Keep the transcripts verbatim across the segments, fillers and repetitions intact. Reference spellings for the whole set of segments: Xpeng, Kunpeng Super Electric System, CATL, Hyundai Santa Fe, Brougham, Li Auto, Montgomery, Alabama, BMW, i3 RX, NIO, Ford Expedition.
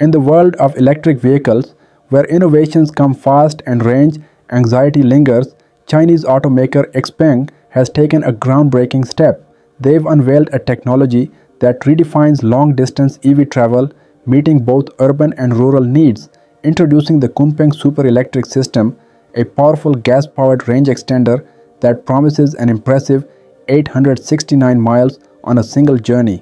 In the world of electric vehicles, where innovations come fast and range anxiety lingers, Chinese automaker Xpeng has taken a groundbreaking step. They've unveiled a technology that redefines long-distance E V travel, meeting both urban and rural needs. Introducing the Kunpeng Super Electric System, a powerful gas-powered range extender that promises an impressive eight hundred sixty-nine miles on a single journey.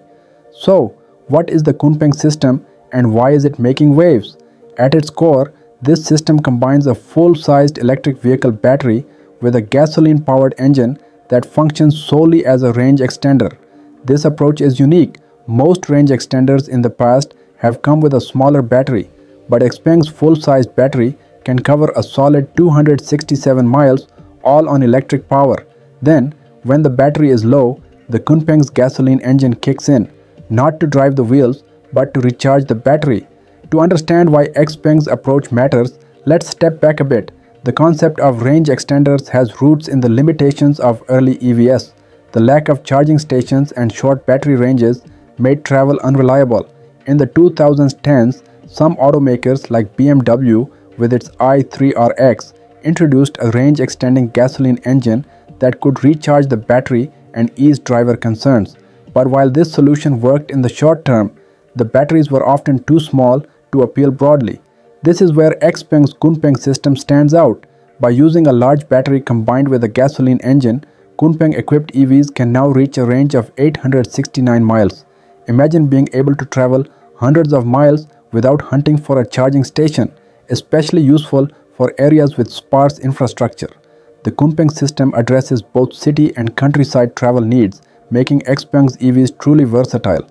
So, what is the Kunpeng system and why is it making waves? At its core, this system combines a full-sized electric vehicle battery with a gasoline-powered engine that functions solely as a range extender. This approach is unique. Most range extenders in the past have come with a smaller battery, but Xpeng's full-sized battery can cover a solid two hundred sixty-seven miles, all on electric power. Then, when the battery is low, the Kunpeng's gasoline engine kicks in, not to drive the wheels, but to recharge the battery. To understand why Xpeng's approach matters, let's step back a bit. The concept of range extenders has roots in the limitations of early E Vs. The lack of charging stations and short battery ranges made travel unreliable. In the two thousand tens, some automakers like B M W with its i three R X introduced a range-extending gasoline engine that could recharge the battery and ease driver concerns. But while this solution worked in the short term, the batteries were often too small to appeal broadly. This is where Xpeng's Kunpeng system stands out. By using a large battery combined with a gasoline engine, Kunpeng-equipped E Vs can now reach a range of eight hundred sixty-nine miles. Imagine being able to travel hundreds of miles without hunting for a charging station, especially useful for areas with sparse infrastructure. The Kunpeng system addresses both city and countryside travel needs, making Xpeng's E Vs truly versatile.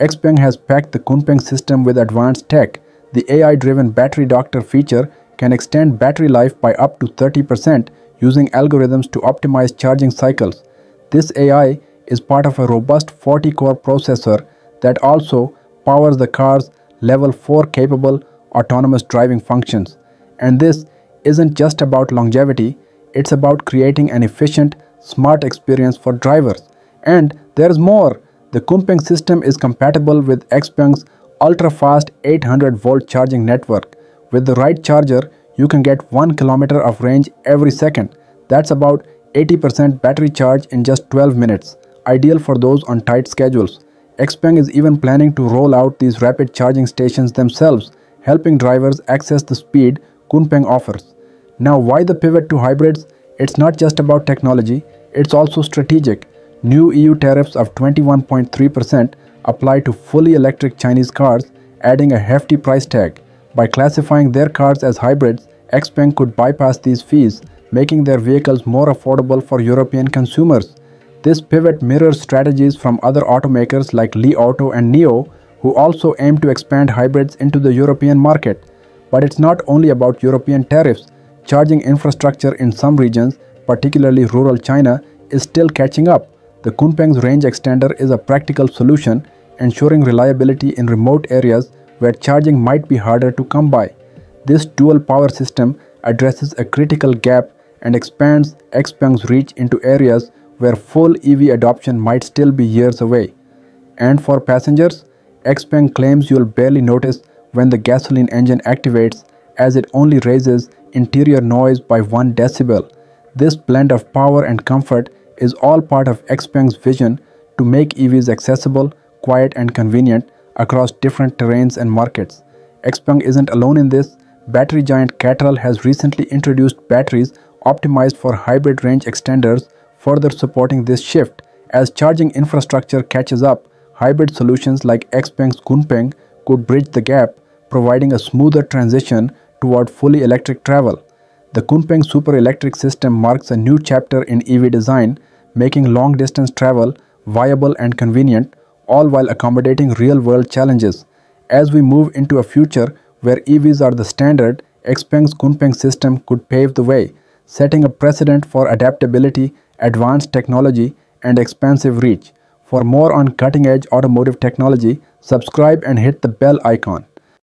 Xpeng has packed the Kunpeng system with advanced tech. The A I-driven battery doctor feature can extend battery life by up to thirty percent using algorithms to optimize charging cycles. This A I is part of a robust forty-core processor that also powers the car's level four capable autonomous driving functions. And this isn't just about longevity, it's about creating an efficient, smart experience for drivers. And there's more. The Kunpeng system is compatible with Xpeng's ultra-fast eight hundred volt charging network. With the right charger, you can get one kilometer of range every second. That's about eighty percent battery charge in just twelve minutes, ideal for those on tight schedules. Xpeng is even planning to roll out these rapid charging stations themselves, helping drivers access the speed Kunpeng offers. Now, why the pivot to hybrids? It's not just about technology, it's also strategic. New E U tariffs of twenty-one point three percent apply to fully electric Chinese cars, adding a hefty price tag. By classifying their cars as hybrids, Xpeng could bypass these fees, making their vehicles more affordable for European consumers. This pivot mirrors strategies from other automakers like Li Auto and N I O, who also aim to expand hybrids into the European market. But it's not only about European tariffs. Charging infrastructure in some regions, particularly rural China, is still catching up. The Kunpeng's range extender is a practical solution, ensuring reliability in remote areas where charging might be harder to come by. This dual power system addresses a critical gap and expands Xpeng's reach into areas where full E V adoption might still be years away. And for passengers, Xpeng claims you'll barely notice when the gasoline engine activates, as it only raises interior noise by one decibel. This blend of power and comfort is all part of Xpeng's vision to make E Vs accessible, quiet and convenient across different terrains and markets. Xpeng isn't alone in this. Battery giant C A T L has recently introduced batteries optimized for hybrid range extenders, further supporting this shift. As charging infrastructure catches up, hybrid solutions like Xpeng's Kunpeng could bridge the gap, providing a smoother transition toward fully electric travel. The Kunpeng Super Electric System marks a new chapter in E V design, making long-distance travel viable and convenient, all while accommodating real-world challenges. As we move into a future where E Vs are the standard, Xpeng's Kunpeng system could pave the way, setting a precedent for adaptability, advanced technology, and expansive reach. For more on cutting-edge automotive technology, subscribe and hit the bell icon.